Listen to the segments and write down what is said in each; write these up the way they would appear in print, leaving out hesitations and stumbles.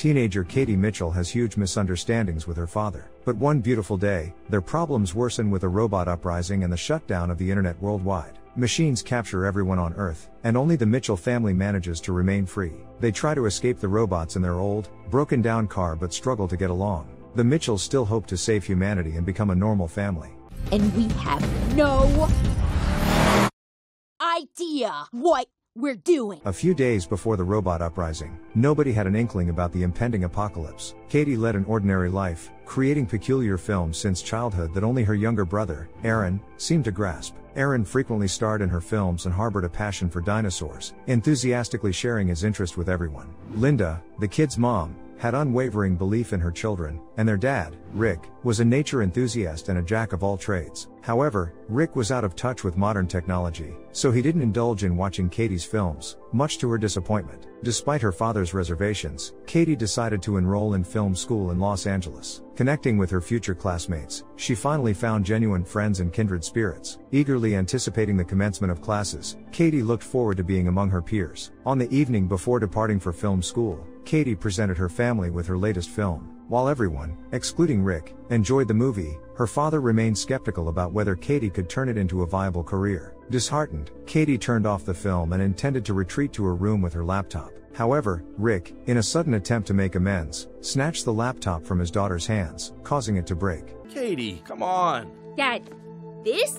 Teenager Katie Mitchell has huge misunderstandings with her father. But one beautiful day, their problems worsen with a robot uprising and the shutdown of the internet worldwide. Machines capture everyone on Earth, and only the Mitchell family manages to remain free. They try to escape the robots in their old, broken-down car but struggle to get along. The Mitchells still hope to save humanity and become a normal family. And we have no idea what we're doing. A few days before the robot uprising, nobody had an inkling about the impending apocalypse. Katie led an ordinary life, creating peculiar films since childhood that only her younger brother, Aaron, seemed to grasp. Aaron frequently starred in her films and harbored a passion for dinosaurs, enthusiastically sharing his interest with everyone. Linda, the kid's mom, had unwavering belief in her children, and their dad, Rick, was a nature enthusiast and a jack of all trades. However, Rick was out of touch with modern technology, so he didn't indulge in watching Katie's films, much to her disappointment. Despite her father's reservations, Katie decided to enroll in film school in Los Angeles. Connecting with her future classmates, she finally found genuine friends and kindred spirits. Eagerly anticipating the commencement of classes, Katie looked forward to being among her peers. On the evening before departing for film school, Katie presented her family with her latest film. While everyone, excluding Rick, enjoyed the movie, her father remained skeptical about whether Katie could turn it into a viable career. Disheartened, Katie turned off the film and intended to retreat to her room with her laptop. However, Rick, in a sudden attempt to make amends, snatched the laptop from his daughter's hands, causing it to break. Katie, come on! Dad, this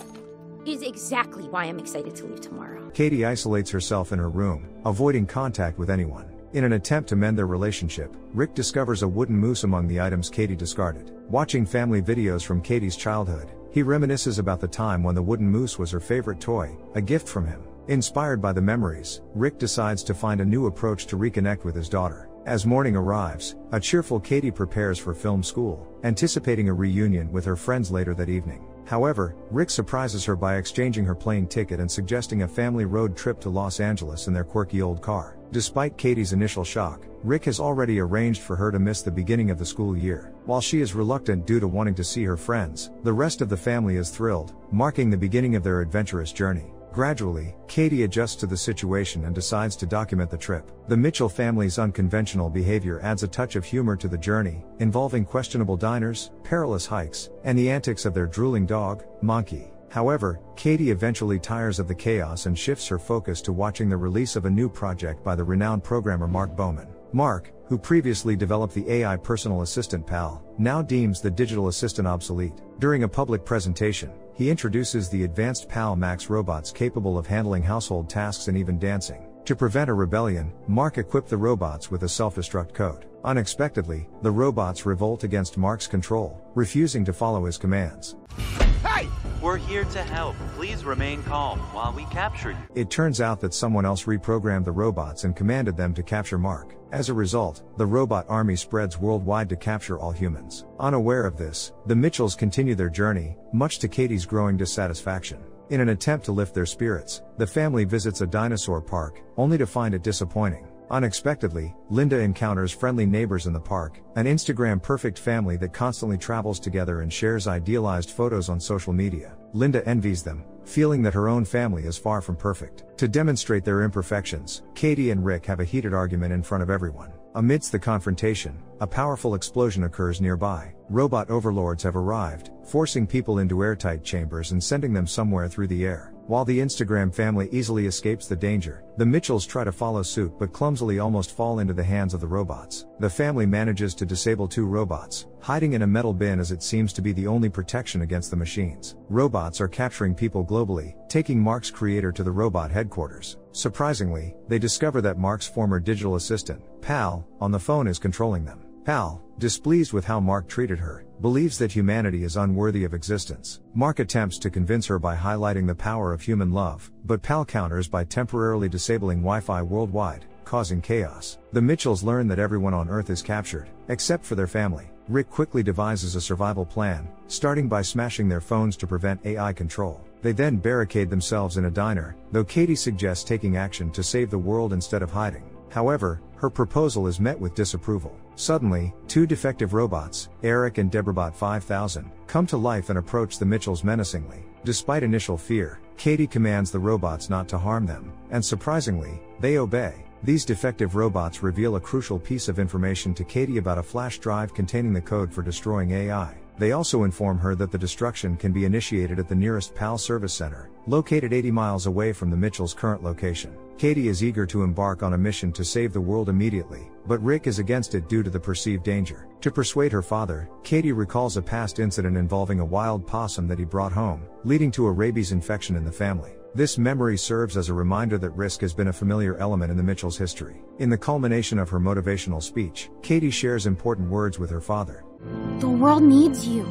is exactly why I'm excited to leave tomorrow. Katie isolates herself in her room, avoiding contact with anyone. In an attempt to mend their relationship, Rick discovers a wooden moose among the items Katie discarded. Watching family videos from Katie's childhood, he reminisces about the time when the wooden moose was her favorite toy, a gift from him. Inspired by the memories, Rick decides to find a new approach to reconnect with his daughter. As morning arrives, a cheerful Katie prepares for film school, anticipating a reunion with her friends later that evening. However, Rick surprises her by exchanging her plane ticket and suggesting a family road trip to Los Angeles in their quirky old car. Despite Katie's initial shock, Rick has already arranged for her to miss the beginning of the school year. While she is reluctant due to wanting to see her friends, the rest of the family is thrilled, marking the beginning of their adventurous journey. Gradually, Katie adjusts to the situation and decides to document the trip. The Mitchell family's unconventional behavior adds a touch of humor to the journey, involving questionable diners, perilous hikes, and the antics of their drooling dog, Monkey. However, Katie eventually tires of the chaos and shifts her focus to watching the release of a new project by the renowned programmer Mark Bowman. Mark, who previously developed the AI personal assistant PAL, now deems the digital assistant obsolete. During a public presentation, he introduces the advanced PAL Max robots capable of handling household tasks and even dancing. To prevent a rebellion, Mark equipped the robots with a self-destruct code. Unexpectedly, the robots revolt against Mark's control, refusing to follow his commands. Hey! We're here to help. Please remain calm while we capture you. It turns out that someone else reprogrammed the robots and commanded them to capture Mark. As a result, the robot army spreads worldwide to capture all humans. Unaware of this, the Mitchells continue their journey, much to Katie's growing dissatisfaction. In an attempt to lift their spirits, the family visits a dinosaur park, only to find it disappointing. Unexpectedly, Linda encounters friendly neighbors in the park, an Instagram-perfect family that constantly travels together and shares idealized photos on social media. Linda envies them, feeling that her own family is far from perfect. To demonstrate their imperfections, Katie and Rick have a heated argument in front of everyone. Amidst the confrontation, a powerful explosion occurs nearby. Robot overlords have arrived, forcing people into airtight chambers and sending them somewhere through the air. While the Instagram family easily escapes the danger, the Mitchells try to follow suit but clumsily almost fall into the hands of the robots. The family manages to disable two robots, hiding in a metal bin as it seems to be the only protection against the machines. Robots are capturing people globally, taking Mark's creator to the robot headquarters. Surprisingly, they discover that Mark's former digital assistant, Pal, on the phone is controlling them. Pal, displeased with how Mark treated her, believes that humanity is unworthy of existence. Mark attempts to convince her by highlighting the power of human love, but Pal counters by temporarily disabling Wi-Fi worldwide, causing chaos. The Mitchells learn that everyone on Earth is captured, except for their family. Rick quickly devises a survival plan, starting by smashing their phones to prevent AI control. They then barricade themselves in a diner, though Katie suggests taking action to save the world instead of hiding. However, her proposal is met with disapproval. Suddenly, two defective robots, Eric and Deborahbot 5000, come to life and approach the Mitchells menacingly. Despite initial fear, Katie commands the robots not to harm them, and surprisingly, they obey. These defective robots reveal a crucial piece of information to Katie about a flash drive containing the code for destroying AI. They also inform her that the destruction can be initiated at the nearest PAL service center, located 80 miles away from the Mitchells' current location. Katie is eager to embark on a mission to save the world immediately, but Rick is against it due to the perceived danger. To persuade her father, Katie recalls a past incident involving a wild possum that he brought home, leading to a rabies infection in the family. This memory serves as a reminder that risk has been a familiar element in the Mitchells' history. In the culmination of her motivational speech, Katie shares important words with her father. The world needs you.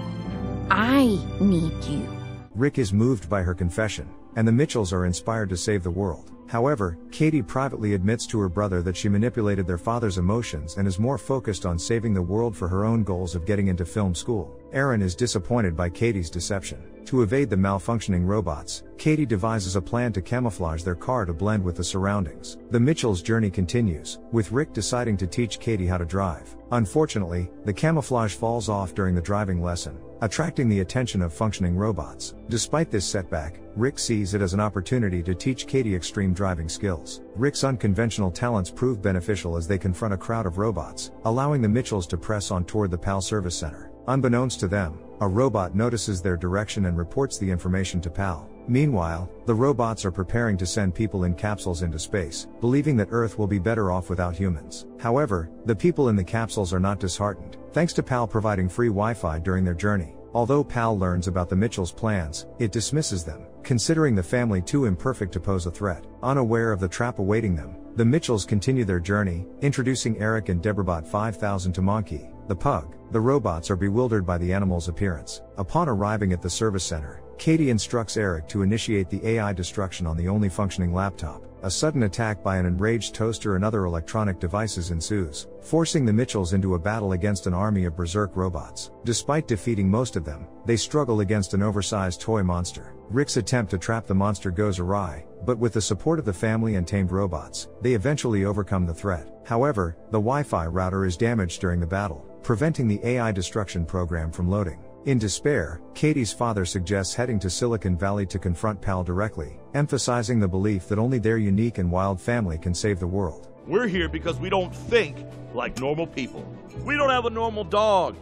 I need you. Rick is moved by her confession, and the Mitchells are inspired to save the world. However, Katie privately admits to her brother that she manipulated their father's emotions and is more focused on saving the world for her own goals of getting into film school. Aaron is disappointed by Katie's deception. To evade the malfunctioning robots, Katie devises a plan to camouflage their car to blend with the surroundings. The Mitchells' journey continues, with Rick deciding to teach Katie how to drive. Unfortunately, the camouflage falls off during the driving lesson, attracting the attention of functioning robots. Despite this setback, Rick sees it as an opportunity to teach Katie extreme driving skills. Rick's unconventional talents prove beneficial as they confront a crowd of robots, allowing the Mitchells to press on toward the PAL service center. Unbeknownst to them, a robot notices their direction and reports the information to PAL. Meanwhile, the robots are preparing to send people in capsules into space, believing that Earth will be better off without humans. However, the people in the capsules are not disheartened, thanks to PAL providing free Wi-Fi during their journey. Although PAL learns about the Mitchells' plans, it dismisses them, considering the family too imperfect to pose a threat. Unaware of the trap awaiting them, the Mitchells continue their journey, introducing Eric and Deborahbot 5000 to Monkey, the pug. The robots are bewildered by the animal's appearance. Upon arriving at the service center, Katie instructs Eric to initiate the AI destruction on the only functioning laptop. A sudden attack by an enraged toaster and other electronic devices ensues, forcing the Mitchells into a battle against an army of berserk robots. Despite defeating most of them, they struggle against an oversized toy monster. Rick's attempt to trap the monster goes awry, but with the support of the family and tamed robots, they eventually overcome the threat. However, the Wi-Fi router is damaged during the battle, preventing the AI destruction program from loading. In despair, Katie's father suggests heading to Silicon Valley to confront PAL directly, emphasizing the belief that only their unique and wild family can save the world. We're here because we don't think like normal people. We don't have a normal dog.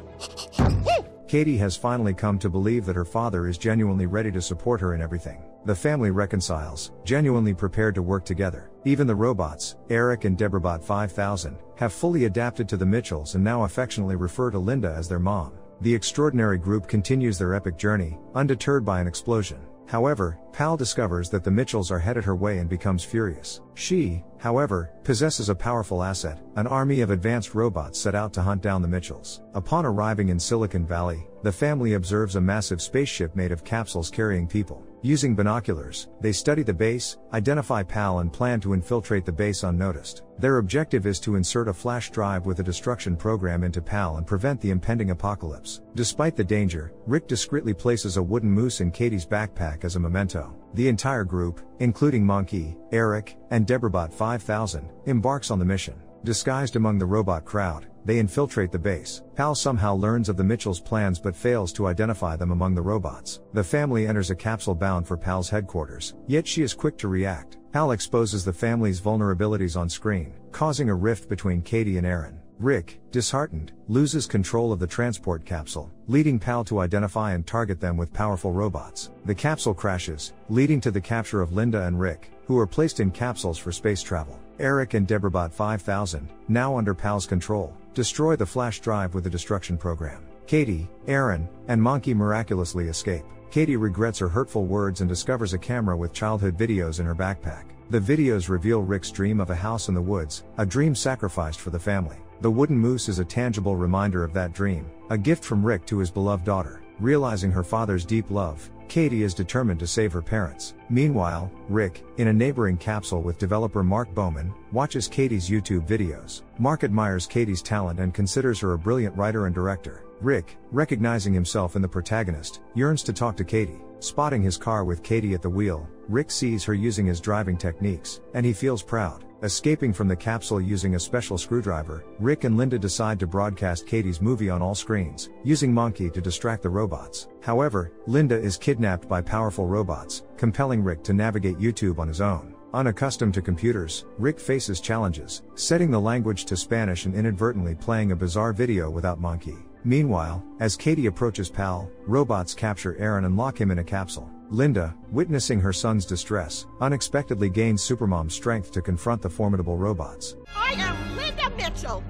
Katie has finally come to believe that her father is genuinely ready to support her in everything. The family reconciles, genuinely prepared to work together. Even the robots, Eric and Deborahbot 5000, have fully adapted to the Mitchells and now affectionately refer to Linda as their mom. The extraordinary group continues their epic journey, undeterred by an explosion. However, PAL discovers that the Mitchells are headed her way and becomes furious. She, however, possesses a powerful asset, an army of advanced robots set out to hunt down the Mitchells. Upon arriving in Silicon Valley, the family observes a massive spaceship made of capsules carrying people. Using binoculars, they study the base, identify PAL and plan to infiltrate the base unnoticed. Their objective is to insert a flash drive with a destruction program into PAL and prevent the impending apocalypse. Despite the danger, Rick discreetly places a wooden moose in Katie's backpack as a memento. The entire group, including Monkey, Eric, and Deborahbot 5000, embarks on the mission. Disguised among the robot crowd, they infiltrate the base. PAL somehow learns of the Mitchells' plans but fails to identify them among the robots. The family enters a capsule bound for PAL's headquarters, yet she is quick to react. PAL exposes the family's vulnerabilities on screen, causing a rift between Katie and Aaron. Rick, disheartened, loses control of the transport capsule, leading PAL to identify and target them with powerful robots. The capsule crashes, leading to the capture of Linda and Rick, who are placed in capsules for space travel. Eric and Deborahbot 5000, now under PAL's control, destroy the flash drive with the destruction program. Katie, Aaron, and Monkey miraculously escape. Katie regrets her hurtful words and discovers a camera with childhood videos in her backpack. The videos reveal Rick's dream of a house in the woods, a dream sacrificed for the family. The wooden moose is a tangible reminder of that dream, a gift from Rick to his beloved daughter. Realizing her father's deep love, Katie is determined to save her parents. Meanwhile, Rick, in a neighboring capsule with developer Mark Bowman, watches Katie's YouTube videos. Mark admires Katie's talent and considers her a brilliant writer and director. Rick, recognizing himself in the protagonist, yearns to talk to Katie. Spotting his car with Katie at the wheel, Rick sees her using his driving techniques, and he feels proud. Escaping from the capsule using a special screwdriver, Rick and Linda decide to broadcast Katie's movie on all screens, using Monkey to distract the robots. However, Linda is kidnapped by powerful robots, compelling Rick to navigate YouTube on his own. Unaccustomed to computers, Rick faces challenges, setting the language to Spanish and inadvertently playing a bizarre video without Monkey. Meanwhile, as Katie approaches PAL, robots capture Aaron and lock him in a capsule. Linda, witnessing her son's distress, unexpectedly gains Supermom's strength to confront the formidable robots. I am Linda Mitchell,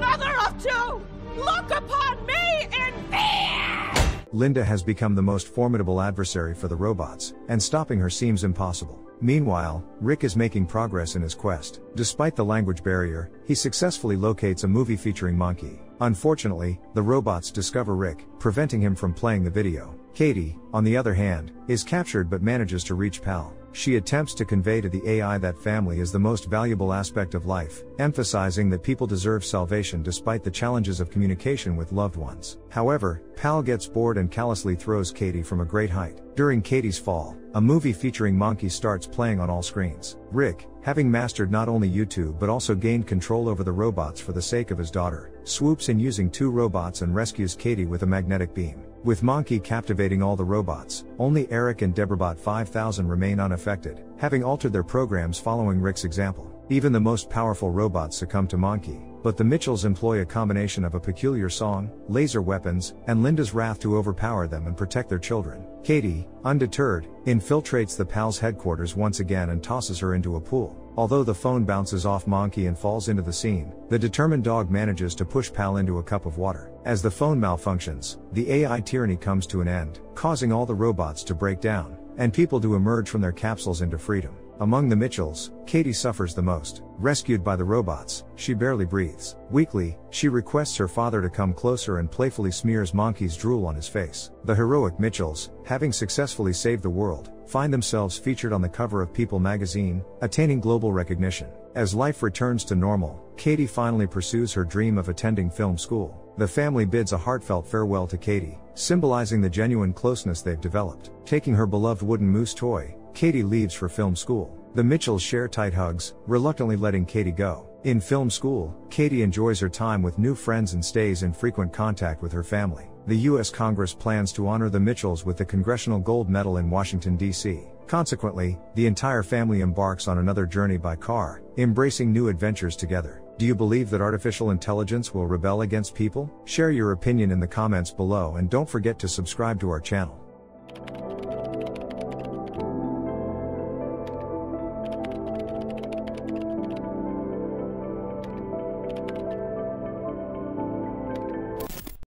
mother of two! Look upon me in fear! Linda has become the most formidable adversary for the robots, and stopping her seems impossible. Meanwhile, Rick is making progress in his quest. Despite the language barrier, he successfully locates a movie featuring Monkey. Unfortunately, the robots discover Rick, preventing him from playing the video. Katie, on the other hand, is captured but manages to reach PAL. She attempts to convey to the AI that family is the most valuable aspect of life, emphasizing that people deserve salvation despite the challenges of communication with loved ones. However, PAL gets bored and callously throws Katie from a great height. During Katie's fall, a movie featuring Monkey starts playing on all screens. Rick, having mastered not only YouTube but also gained control over the robots for the sake of his daughter, swoops in using two robots and rescues Katie with a magnetic beam. With Monkey captivating all the robots, only Eric and Deborahbot 5000 remain unaffected, having altered their programs following Rick's example. Even the most powerful robots succumb to Monkey, but the Mitchells employ a combination of a peculiar song, laser weapons, and Linda's wrath to overpower them and protect their children. Katie, undeterred, infiltrates the PAL's headquarters once again and tosses her into a pool. Although the phone bounces off Monkey and falls into the scene, the determined dog manages to push PAL into a cup of water. As the phone malfunctions, the AI tyranny comes to an end, causing all the robots to break down, and people to emerge from their capsules into freedom. Among the Mitchells, Katie suffers the most. Rescued by the robots, she barely breathes. Weakly, she requests her father to come closer and playfully smears Monkey's drool on his face. The heroic Mitchells, having successfully saved the world, find themselves featured on the cover of People magazine, attaining global recognition. As life returns to normal, Katie finally pursues her dream of attending film school. The family bids a heartfelt farewell to Katie, symbolizing the genuine closeness they've developed. Taking her beloved wooden moose toy, Katie leaves for film school. The Mitchells share tight hugs, reluctantly letting Katie go. In film school, Katie enjoys her time with new friends and stays in frequent contact with her family. The U.S. Congress plans to honor the Mitchells with the Congressional Gold Medal in Washington, D.C. Consequently, the entire family embarks on another journey by car, embracing new adventures together. Do you believe that artificial intelligence will rebel against people? Share your opinion in the comments below and don't forget to subscribe to our channel.